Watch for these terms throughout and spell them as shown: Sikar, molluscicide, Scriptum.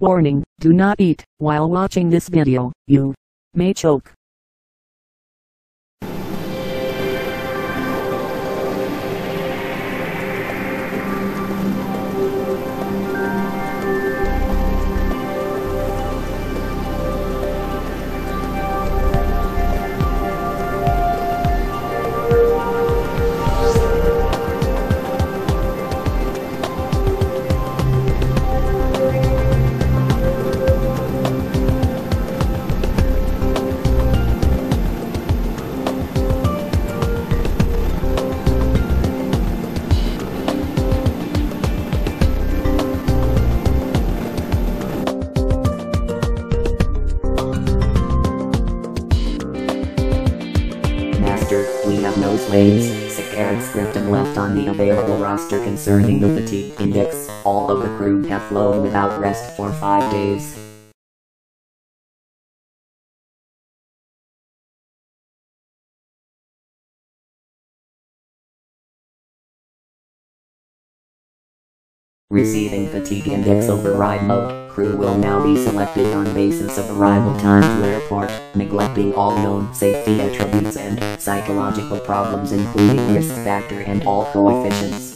Warning, do not eat while watching this video, you may choke. We have no slaves, Sikar and Scriptum left on the available roster concerning the fatigue index. All of the crew have flown without rest for 5 days. Receiving fatigue index override mode, crew will now be selected on basis of arrival time to airport, neglecting all known safety attributes and psychological problems including risk factor and all coefficients.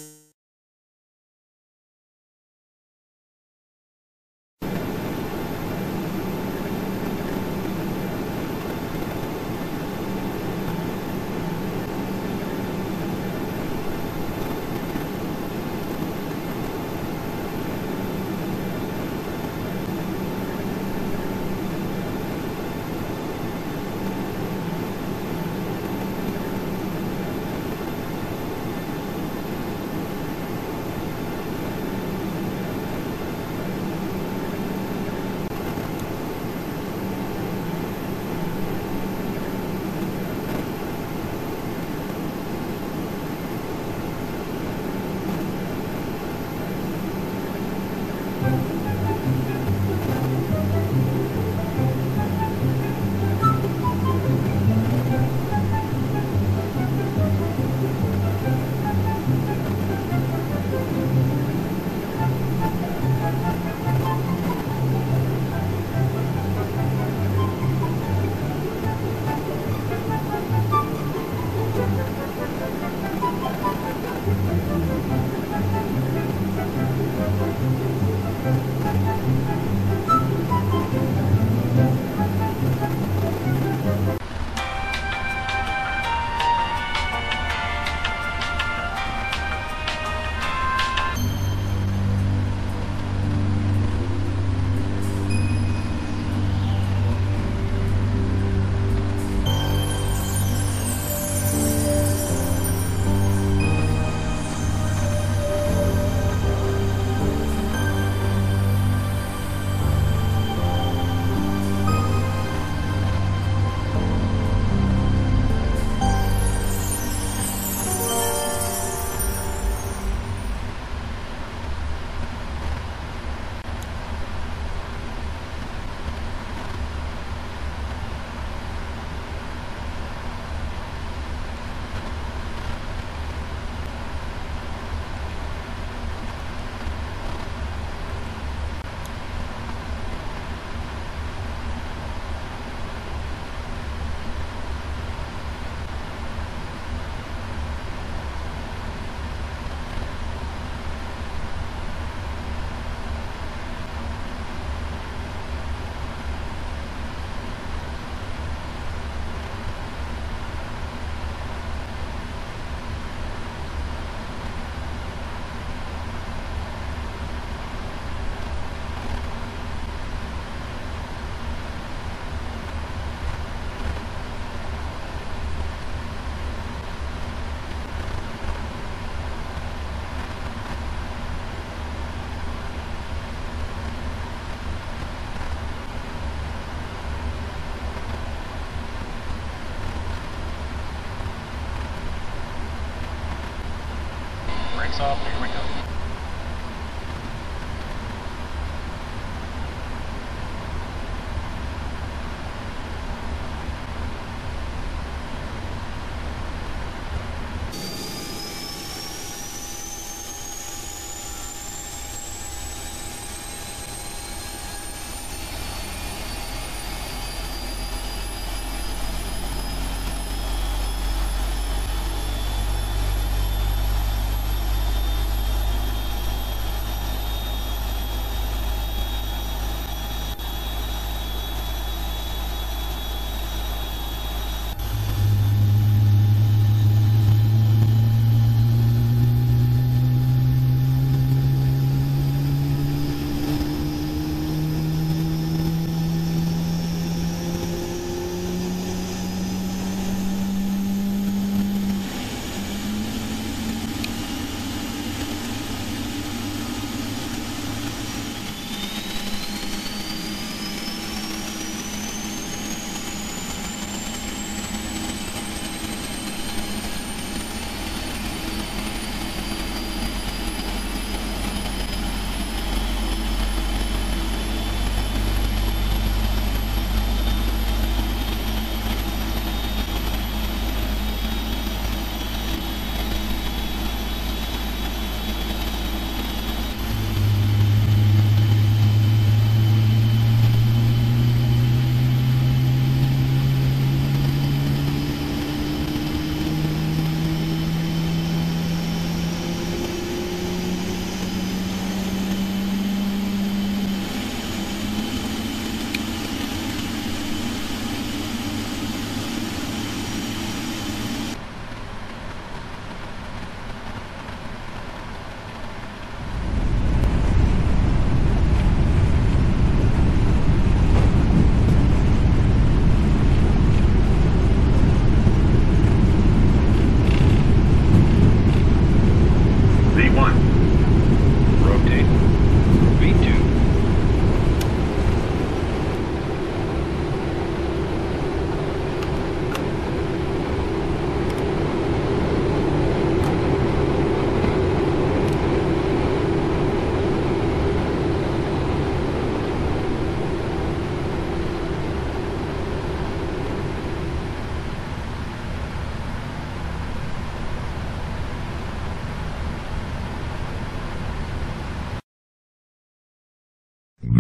Off, here we go.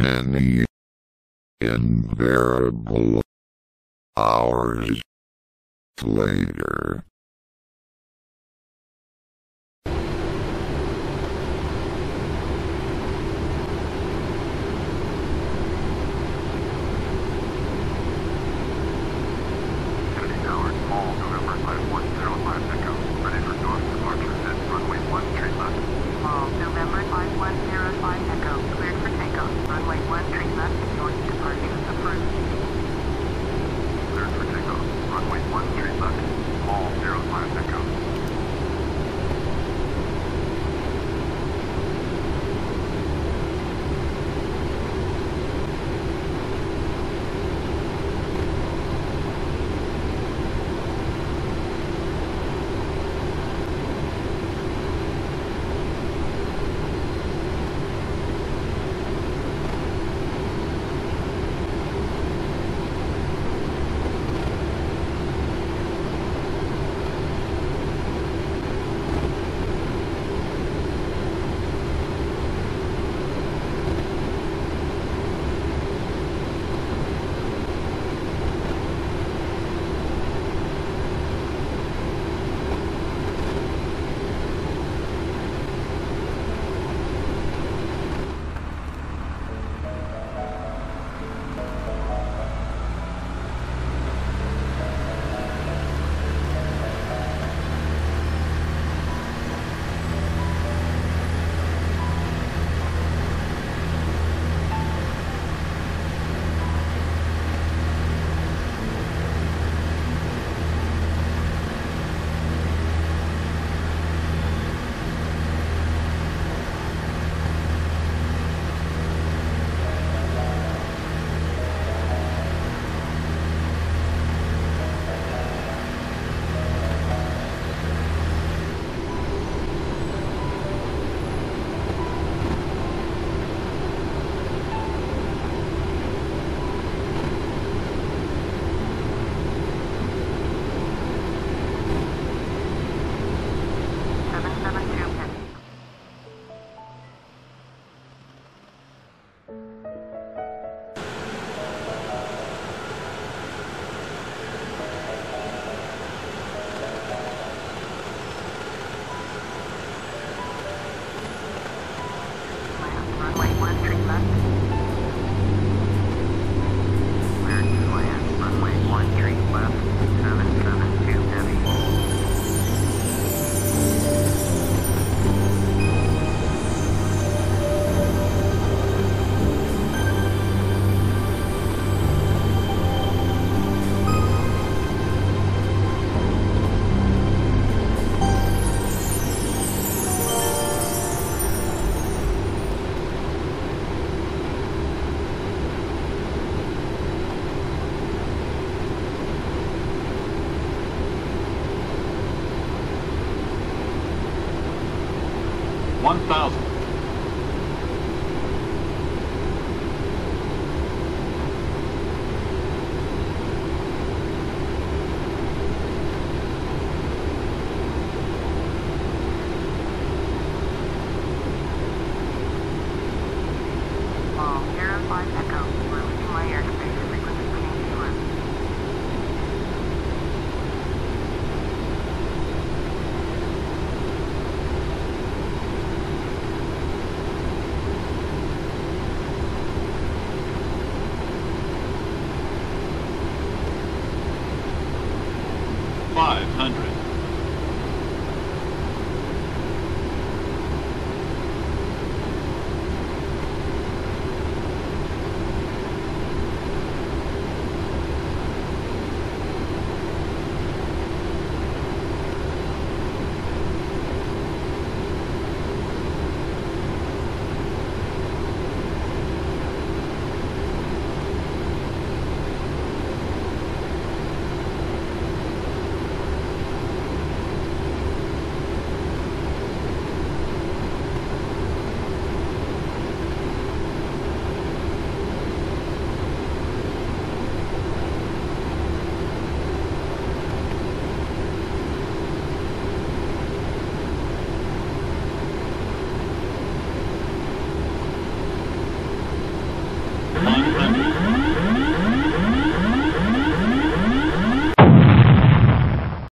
many invariable hours later.